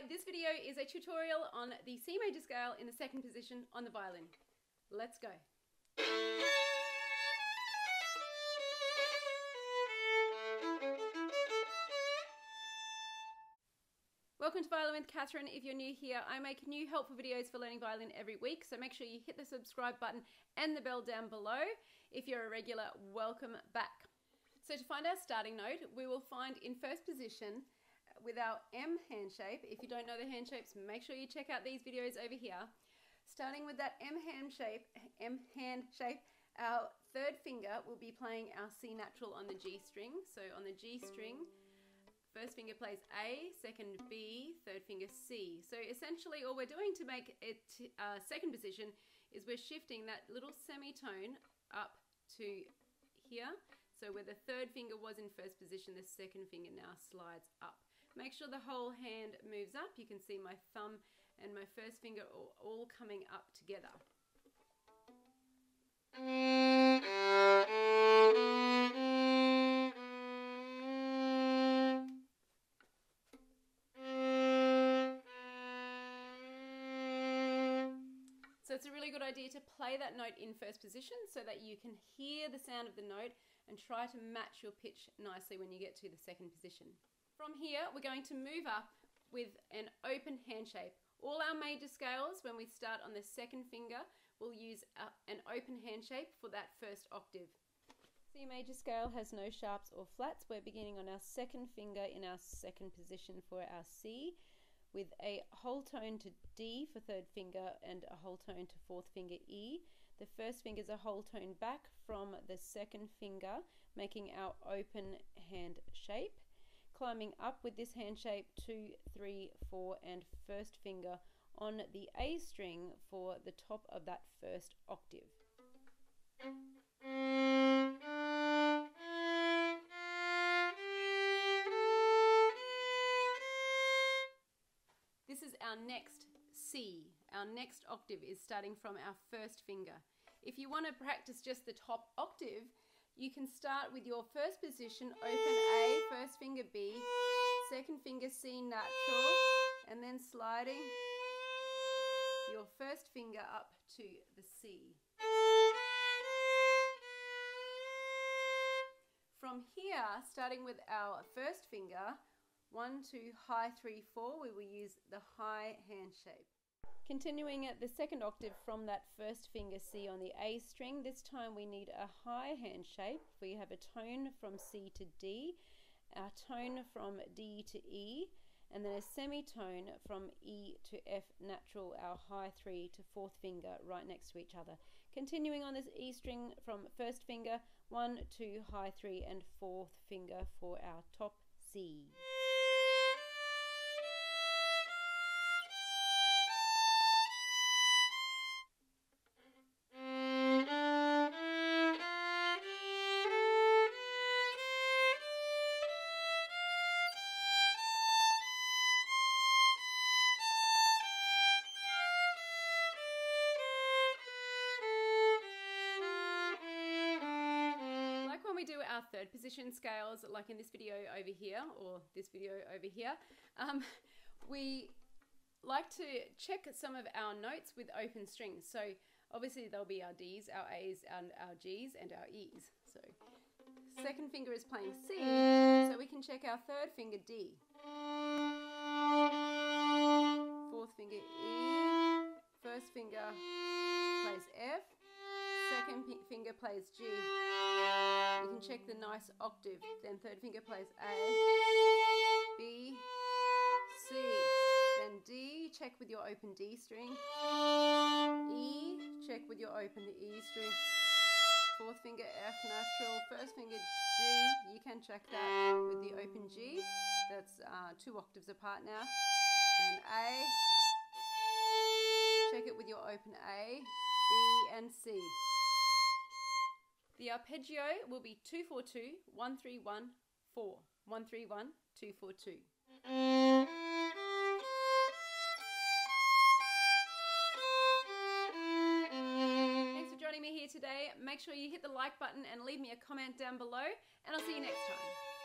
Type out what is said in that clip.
right, this video is a tutorial on the C major scale in the second position on the violin. Let's go. Welcome to Violin with Catherine. If you're new here, I make new helpful videos for learning violin every week, so make sure you hit the subscribe button and the bell down below. If you're a regular, welcome back. So to find our starting note, we will find in first position with our M hand shape. If you don't know the hand shapes, make sure you check out these videos over here. Starting with that M hand shape, our third finger will be playing our C natural on the G string. So on the G string, first finger plays A, second B, third finger C. So essentially all we're doing to make it second position is we're shifting that little semitone up to here. So where the third finger was in first position, the second finger now slides up. Make sure the whole hand moves up. You can see my thumb and my first finger are all coming up together. So it's a really good idea to play that note in first position so that you can hear the sound of the note and try to match your pitch nicely when you get to the second position. From here, we're going to move up with an open hand shape. All our major scales, when we start on the second finger, we'll use an open hand shape for that first octave. C major scale has no sharps or flats. We're beginning on our second finger in our second position for our C, with a whole tone to D for third finger and a whole tone to fourth finger E. The first finger is a whole tone back from the second finger, making our open hand shape. Climbing up with this hand shape, 2, 3, 4, and first finger on the A string for the top of that first octave. This is our next C. Our next octave is starting from our first finger. If you want to practice just the top octave, you can start with your first position, open A, first finger B, second finger C natural, and then sliding your first finger up to the C. From here, starting with our first finger, 1, 2, high 3, 4, we will use the high hand shape. Continuing at the second octave from that first finger C on the A string, this time we need a high hand shape. We have a tone from C to D, a tone from D to E, and then a semitone from E to F natural, our high 3 to 4th finger right next to each other. Continuing on this E string from first finger, 1, 2, high 3, and 4th finger for our top C. Our third position scales, like in this video over here or this video over here, we like to check some of our notes with open strings. So obviously there'll be our D's, our A's, and our G's, and our E's. So second finger is playing C, so we can check our third finger D, fourth finger E, first finger plays F, second finger plays G. You can check the nice octave. Then third finger plays A, B, C, then D. Check with your open D string. E, check with your open E string. Fourth finger F natural, first finger G. You can check that with the open G. That's 2 octaves apart now. Then A. Check it with your open A, B, and C. The arpeggio will be 2-4-2, 1-3-1, 4, 1-3-1, 2-4-2. Thanks for joining me here today. Make sure you hit the like button and leave me a comment down below, and I'll see you next time.